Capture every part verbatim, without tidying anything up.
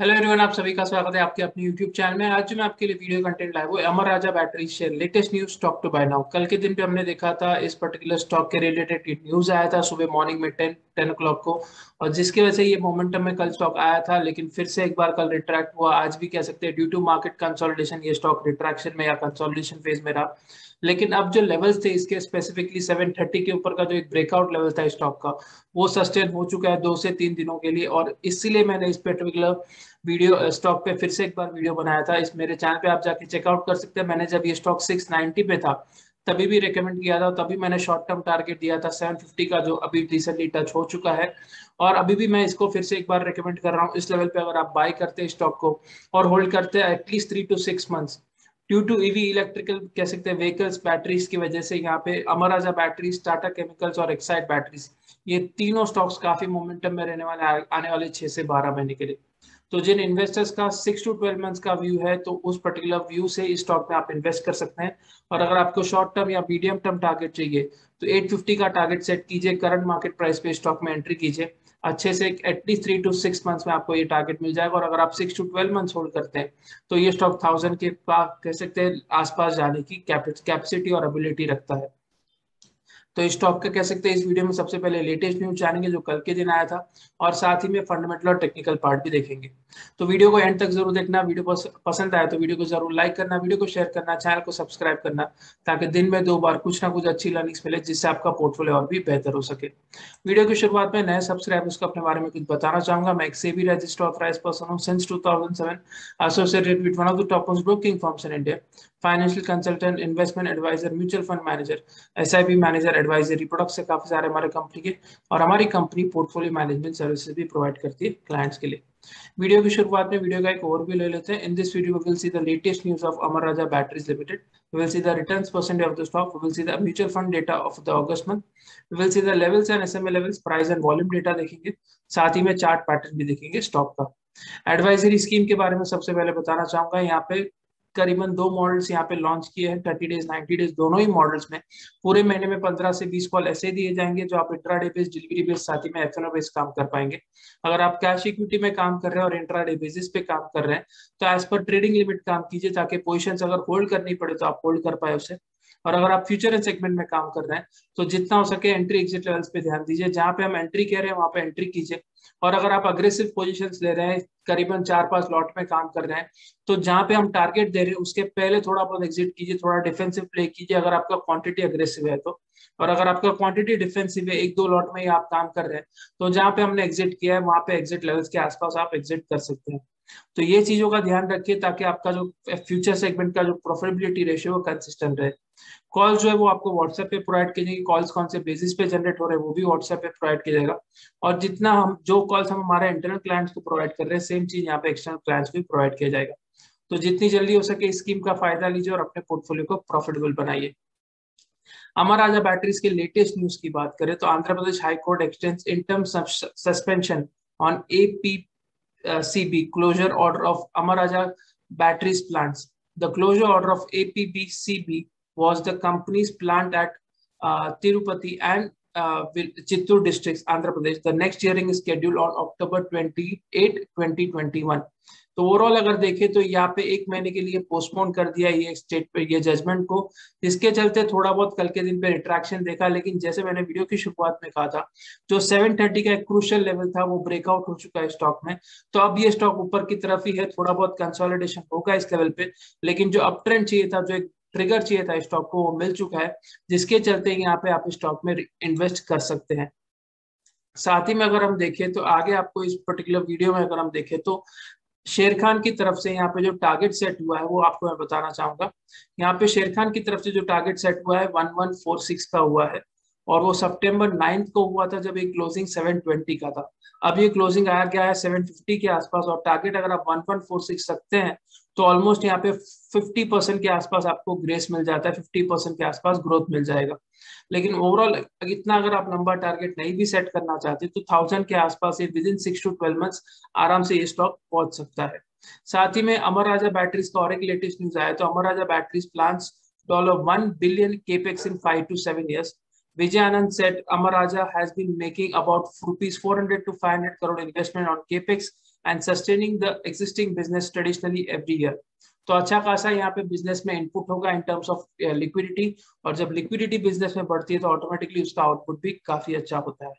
Hello everyone, आप सभी का स्वागत है आपके अपने यूट्यूब चैनल में। आज मैं आपके लिए वीडियो कंटेंट लाया हुआ अमर राजा बैटरीज से latest news stock to buy now. कल के दिन पे हमने देखा था इस पर्टिकुलर स्टॉक के रिलेटेड न्यूज आया था सुबह मॉर्निंग में टेन टेन ओ क्लॉक को, और जिसकी वजह से ये मोमेंटम में कल स्टॉक आया था, लेकिन फिर से एक बार कल रिट्रैक्ट हुआ। आज भी कह सकते हैं ड्यू टू मार्केट कंसोलिडेशन ये स्टॉक रिट्रैक्शन में या कंसोलिडेशन फेज में रहा। लेकिन अब जो लेवल्स थे इसके स्पेसिफिकली सेवन थर्टी के ऊपर का जो एक ब्रेकआउट लेवल था स्टॉक का, वो सस्टेन हो चुका है दो से तीन दिनों के लिए, और इसीलिए मैंने इस पर्टिकुलर वीडियो स्टॉक पे फिर से एक बार वीडियो बनाया था। इस मेरे चैनल पे आप जाके चेकआउट कर सकते हैं। मैंने जब ये स्टॉक सिक्स नाइंटी पे था तभी भी रेकमेंड किया था, तभी मैंने शॉर्ट टर्म टारगेट दिया था सेवन फिफ्टी का, जो अभी रिसेंटली टच हो चुका है। और अभी भी मैं इसको फिर से एक बार रेकमेंड कर रहा हूँ। इस लेवल पे अगर आप बाय करते हैं स्टॉक को और होल्ड करते हैं at least three to six months due to EV electrical कह सकते हैं व्हीकल्स बैटरीज की वजह से, यहाँ पे अमरा राजा बैटरीज, टाटा केमिकल्स और एक्साइड बैटरीज, ये तीनों स्टॉक्स काफी मोमेंटम में रहने वाले आने वाले छह से बारह महीने के लिए। तो जिन इन्वेस्टर्स का सिक्स टू ट्वेल्व मंथ्स का व्यू है, तो उस पर्टिकुलर व्यू से इस स्टॉक में आप इन्वेस्ट कर सकते हैं। और अगर आपको शॉर्ट टर्म या मीडियम टर्म टारगेट चाहिए तो एट फिफ्टी का टारगेट सेट कीजिए, करंट मार्केट प्राइस पे स्टॉक में एंट्री कीजिए। अच्छे से at least three to six months में आपको ये टारगेट मिल जाएगा। और अगर आप six to twelve months hold करते हैं तो ये स्टॉक थाउजेंड के पास कह सकते हैं आसपास जाने की कैपेसिटी और एबिलिटी रखता है। तो इस स्टॉक का कह सकते हैं इस वीडियो में सबसे पहले लेटेस्ट न्यूज जानेंगे जो कल के दिन आया था, और साथ ही में फंडामेंटल और टेक्निकल पार्ट भी देखेंगे। तो वीडियो को एंड तक जरूर देखना। वीडियो पसंद आए तो वीडियो को जरूर लाइक करना, वीडियो को शेयर करना, चैनल को सब्सक्राइब करना, ताकि दिन में दो बार कुछ ना कुछ अच्छी लर्निंग्स मिले जिससे आपका पोर्टफोलियो और भी बेहतर हो सके। वीडियो की शुरुआत में नए सब्सक्राइबर्स को अपने बारे में कुछ बताना चाहूंगा। मैं एक सेबी रजिस्टर्ड ऑथराइज्ड पर्सन हूं। Since two thousand seven associated with one of the top broking firms in India, financial consultant, investment adviser, mutual fund manager, SIP manager, advisory products से काफी सारे हमारे कंपनी के, और हमारी कंपनी पोर्टफोलियो मैनेजमेंट सर्विसेज भी provide करती है क्लाइंट्स के लिए। वीडियो की शुरुआत में वीडियो का एक ओवरव्यू ले लेते हैं। In this video we will see the latest news of Amar Raja batteries limited, we will see the returns percentage of the stock, we will see the mutual fund data of the August month, we will see the levels and SMA levels, price and volume data देखेंगे, साथ ही में chart pattern भी देखेंगे stock का। Advisory scheme के बारे में सबसे पहले बताना चाहूंगा। यहाँ पे करीबन दो मॉडल्स यहाँ पे लॉन्च किए हैं, थर्टी डेज नाइंटी डेज, दोनों ही मॉडल्स में पूरे महीने में पंद्रह से बीस कॉल ऐसे दिए जाएंगे जो आप इंट्राडे बेस, डिलीवरी बेस, साथ ही में एफएनओ बेस काम कर पाएंगे। अगर आप कैश इक्विटी में काम कर रहे हैं और इंट्राडे बेसिस पे काम कर रहे हैं तो एज पर ट्रेडिंग लिमिट काम कीजिए, ताकि पोजिशन अगर होल्ड करनी पड़े तो आप होल्ड कर पाए उसे। और अगर आप फ्यूचर एंड सेगमेंट में काम कर रहे हैं तो जितना हो सके एंट्री एग्जिट लेवल्स पे ध्यान दीजिए। जहाँ पे हम एंट्री कह रहे हैं वहाँ पे एंट्री कीजिए, और अगर आप अग्रेसिव पोजीशंस ले रहे हैं, करीबन चार पांच लॉट में काम कर रहे हैं, तो जहाँ पे हम टारगेट दे रहे हैं उसके पहले थोड़ा बहुत एग्जिट कीजिए, थोड़ा डिफेंसिव प्ले कीजिए अगर आपका क्वांटिटी अग्रेसिव है तो। और अगर आपका क्वांटिटी डिफेंसिव है, एक दो लॉट में ही आप काम कर रहे हैं, तो जहाँ पे हमने एग्जिट किया है वहाँ पे एग्जिट लेवल्स के आसपास आप एग्जिट कर सकते हैं। तो ये चीजों का ध्यान रखिए ताकि आपका जो फ्यूचर सेगमेंट का जो प्रॉफिटेबिलिटी रेशियो वो कंसिस्टेंट रहे। कॉल्स जो है वो आपको व्हाट्सएप पे प्रोवाइड की जाएगी, कॉल्स कौन से बेसिस पे जनरेट हो रहे हैं वो भी व्हाट्सएप पे प्रोवाइड किया जाएगा। और जितना हम जो कॉल्स हम हमारे इंटरनल क्लाइंट्स को प्रोवाइड कर रहे हैं, सेम चीज यहाँ पे एक्सटर्नल क्लाइंट्स को भी प्रोवाइड किया जाएगा। तो जितनी जल्दी हो सके स्कीम का फायदा लीजिए और अपने पोर्टफोलियो को प्रॉफिटेबल बनाइए। अमरा राजा बैटरीज के लेटेस्ट न्यूज की बात करें तो Andhra Pradesh high court extends interim suspension on AP C B closure order of Amara Raja Batteries plants. The closure order of A P B C B was the company's plant at uh, Tirupati and uh, Chittoor districts, Andhra Pradesh. The next hearing is scheduled on October twenty-eighth twenty twenty-one. तो overall अगर देखें तो यहाँ पे एक महीने के लिए पोस्टपोन कर दिया ये स्टेट पे ये जजमेंट को। इसके चलते थोड़ा बहुत कल के दिन पे रिट्रैक्शन देखा, लेकिन जैसे मैंने वीडियो की शुरुआत में कहा था जो सेवन थर्टी का एक क्रूशियल लेवल था वो ब्रेकआउट हो चुका है स्टॉक में। तो अब ये स्टॉक ऊपर की तरफ ही है, थोड़ा बहुत कंसोलिडेशन होगा इस लेवल पे, लेकिन जो अप ट्रेंड चाहिए था, जो एक ट्रिगर चाहिए था स्टॉक को, वो मिल चुका है, जिसके चलते यहाँ पे आप स्टॉक में इन्वेस्ट कर सकते हैं। साथ ही में अगर हम देखें तो आगे आपको इस पर्टिकुलर वीडियो में अगर हम देखें तो शेरखान की तरफ से यहाँ पे जो टारगेट सेट हुआ है वो आपको मैं बताना चाहूंगा। यहाँ पे शेरखान की तरफ से जो टारगेट सेट हुआ है वन वन फोर सिक्स का हुआ है, और वो सितंबर नाइंथ को हुआ था जब ये क्लोजिंग सेवन ट्वेंटी का था। अब ये क्लोजिंग आया गया है सेवन फिफ्टी के आसपास, और टारगेट अगर आप वन वन फोर सिक्स रखते हैं तो ऑलमोस्ट यहाँ पे फिफ्टी परसेंट के आसपास आपको ग्रेस मिल जाता है, फिफ्टी परसेंट के आसपास ग्रोथ मिल जाएगा। लेकिन ओवरऑल इतना अगर आप लंबा टारगेट नहीं भी सेट करना चाहते तो थाउजेंड के आसपास ये within six to twelve months आराम से ये स्टॉक पहुंच सकता है। साथ ही में अमर राजा बैटरीज का और एक लेटेस्ट न्यूज आया, तो अमर Raja batteries plans dollar one billion capex in five to seven years. Vijayanand said Amara Raja has been making about rupees four hundred to five hundred crore investment on capex and sustaining the existing business traditionally every year. तो अच्छा खासा यहाँ पे business में input होगा इन terms of liquidity, और जब liquidity business में बढ़ती है तो ऑटोमेटिकली उसका आउटपुट भी काफी अच्छा होता है.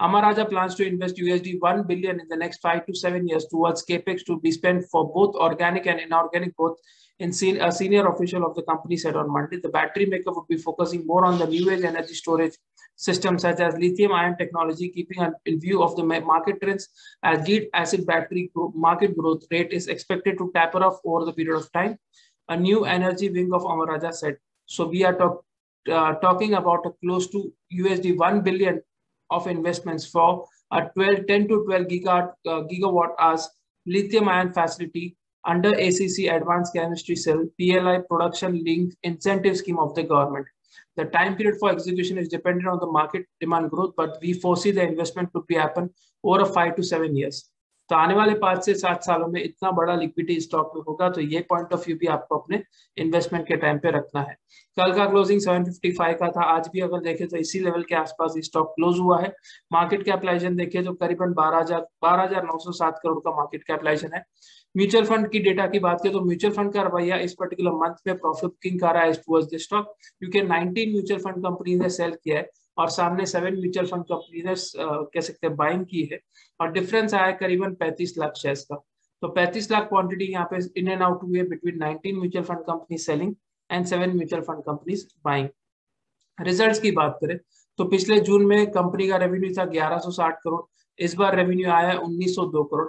Amara Raja plans to invest U S D one billion in the next five to seven years towards capex to be spent for both organic and inorganic growth. In seen, a senior official of the company said on Monday, the battery maker would be focusing more on the new age energy storage systems such as lithium-ion technology, keeping in view of the market trends as lead-acid battery market growth rate is expected to taper off over the period of time. A new energy wing of Amara Raja said, so we are talk, uh, talking about a close to U S D one billion. of investments for a twelve, ten to twelve gigawatt, uh, gigawatt hours lithium-ion facility under A C C Advanced Chemistry Cell P L I production linked incentive scheme of the government. The time period for execution is dependent on the market demand growth, but we foresee the investment could be happen over five to seven years. तो आने वाले पांच से सात सालों में इतना बड़ा लिक्विडिटी स्टॉक में होगा, तो ये पॉइंट ऑफ व्यू भी आपको अपने इन्वेस्टमेंट के टाइम पे रखना है. कल का क्लोजिंग सात सौ पचपन का था. आज भी अगर देखें तो इसी लेवल के आसपास ये स्टॉक क्लोज हुआ है. मार्केट कैपिटलाइजेशन देखिए तो करीबन बारह हजार नौ सौ सात करोड़ का मार्केट कैपिटलाइजेशन है. म्यूचुअल फंड की डेटा की बात करें तो म्यूचुअल फंड का रवैया इस पर्टिकुलर मंथ में प्रॉफिट बुकिंग कर रहा है टुवर्ड्स दिस स्टॉक, क्योंकि नाइनटीन म्यूचुअल फंड कंपनीज ने सेल किया है और सामने सेवन म्यूचुअल फंड कंपनी ने कह सकते हैं बाइंग की है, और डिफरेंस आया करीबन पैंतीस लाख शेयर्स का. तो पैंतीस लाख क्वांटिटी यहाँ पे इन एंड आउट हुई है between nineteen mutual fund company selling and seven mutual fund companies buying. Results की बात करें तो पिछले जून में कंपनी का रेवेन्यू था ग्यारह सौ साठ करोड़, इस बार रेवेन्यू आया उन्नीस सौ दो करोड़.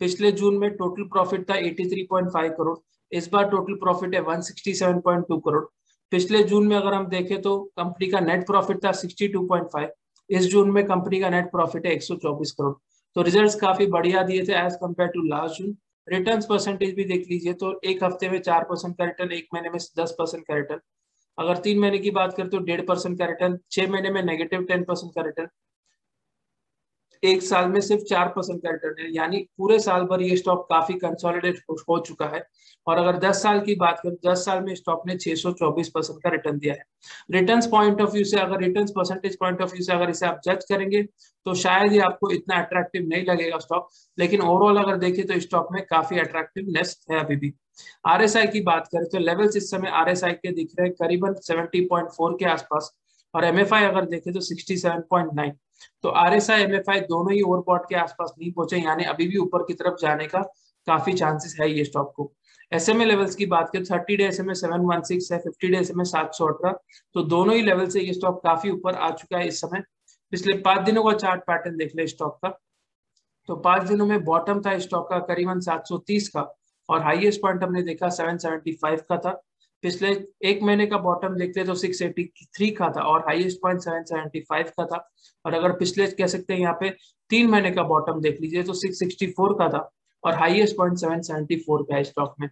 पिछले जून में टोटल प्रॉफिट था तिरासी पॉइंट पाँच करोड़, इस बार टोटल प्रॉफिट है एक सौ सड़सठ पॉइंट दो करोड़. पिछले जून में अगर हम देखें तो कंपनी का नेट प्रॉफिट था बासठ पॉइंट पाँच, इस जून में कंपनी का नेट प्रॉफिट है एक सौ चौबीस करोड़. तो रिजल्ट्स काफी बढ़िया दिए थे as compared to last June. Returns percentage भी देख लीजिए तो एक हफ्ते में चार परसेंट का रिटर्न, एक महीने में दस परसेंट का रिटर्न, अगर तीन महीने की बात करें तो डेढ़ परसेंट का रिटर्न, छह महीने में नेगेटिव टेन परसेंट का रिटर्न, एक साल में सिर्फ चार परसेंट का रिटर्न है. यानी पूरे साल भर ये स्टॉक काफी कंसोलिडेट हो चुका है. और अगर दस साल की बात करें, दस साल में स्टॉक ने छह सौ चौबीस परसेंट का रिटर्न दिया है. रिटर्न्स पॉइंट ऑफ व्यू से अगर returns percentage point of view से अगर इसे आप जज करेंगे तो शायद ये आपको इतना अट्रैक्टिव नहीं लगेगा स्टॉक, लेकिन ओवरऑल अगर देखें तो स्टॉक में काफी अट्रैक्टिवनेस है अभी भी. आरएसआई की बात करें तो लेवल्स इस समय आरएसआई के दिख रहे हैं करीबन सत्तर पॉइंट चार के आसपास, और एमएफआई अगर देखें तो सड़सठ पॉइंट नौ. तो आरएसआई एमएफआई दोनों ही ओवरबॉट के आसपास नहीं पहुंचे, यानी अभी भी ऊपर की तरफ जाने का काफी चांसेस है ये स्टॉक को. एसएमए लेवल्स की बात करें तीस डे एसएमए सात सौ सोलह है, पचास डे एसएमए सात सौ अठारह, तो दोनों ही लेवल से ये स्टॉक काफी ऊपर आ चुका है इस समय. पिछले पांच दिनों का चार्ट पैटर्न देख ले स्टॉक का, तो पांच दिनों में बॉटम था स्टॉक का करीबन सात सौ तीस का, और हाईएस्ट पॉइंट हमने देखा सात सौ पचहत्तर का था. पिछले एक महीने का बॉटम देखते तो छह सौ तिरासी का था और हाईएस्ट पॉइंट सात सौ पचहत्तर का था, और अगर पिछले कह सकते हैं यहाँ पे तीन महीने का बॉटम देख लीजिए तो छह सौ चौंसठ का था और हाईएस्ट पॉइंट सात सौ चौहत्तर का है स्टॉक में.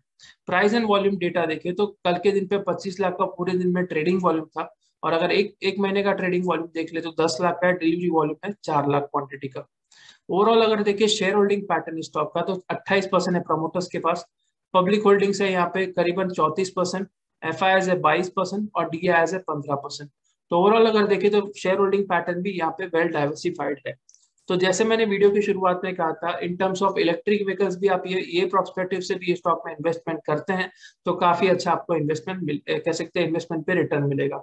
प्राइस एंड वॉल्यूम डेटा देखें तो कल के दिन पे पच्चीस लाख का पूरे दिन में ट्रेडिंग वॉल्यूम था, और अगर एक एक महीने का ट्रेडिंग वॉल्यूम देख ले तो दस लाख का है, डिलीवरी वॉल्यूम है चार लाख क्वांटिटी का. ओवरऑल अगर देखिए शेयर होल्डिंग पैटर्न स्टॉक का तो अट्ठाईस परसेंट है प्रमोटर्स के पास, पब्लिक होल्डिंग्स है यहाँ पे करीबन चौंतीस परसेंट, एफ आई एज है बाईस परसेंट और डी आई एज है पंद्रह परसेंट. तो ओवरऑल अगर देखें तो शेयर होल्डिंग पैटर्न भी यहाँ पे वेल डाइवर्सिफाइड है. तो जैसे मैंने वीडियो की शुरुआत में कहा था in terms of electric vehicles भी आप ये ये प्रोस्पेक्टिव से भी स्टॉक में इन्वेस्टमेंट करते हैं तो काफी अच्छा आपको इन्वेस्टमेंट मिल कह सकते हैं इन्वेस्टमेंट पे रिटर्न मिलेगा.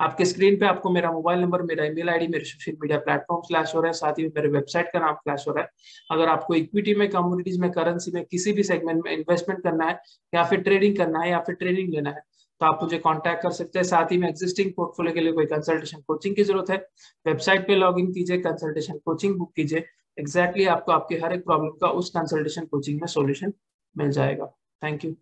आपके स्क्रीन पे आपको मेरा मोबाइल नंबर, मेरा ईमेल आईडी, मेरे सोशल मीडिया प्लेटफॉर्म फ्लैश हो रहा है, साथ ही मेरे वेबसाइट का नाम फ्लैश हो रहा है. अगर आपको इक्विटी में, कमोडिटीज में, करेंसी में किसी भी सेगमेंट में इन्वेस्टमेंट करना है या फिर ट्रेडिंग करना है या फिर ट्रेनिंग लेना है तो आप मुझे कांटेक्ट कर सकते हैं. साथ ही में एग्जिस्टिंग पोर्टफोलियो के लिए कोई कंसल्टेशन कोचिंग की जरूरत है, वेबसाइट पे लॉग इन कीजिए, कंसल्टेशन कोचिंग बुक कीजिए. एक्जैक्टली आपको आपके हर एक प्रॉब्लम का उस कंसल्टेशन कोचिंग में सोल्यूशन मिल जाएगा. Thank you.